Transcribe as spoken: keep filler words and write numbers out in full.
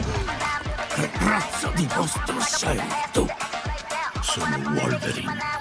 Razzo di vostro santo. Sono Wolverine.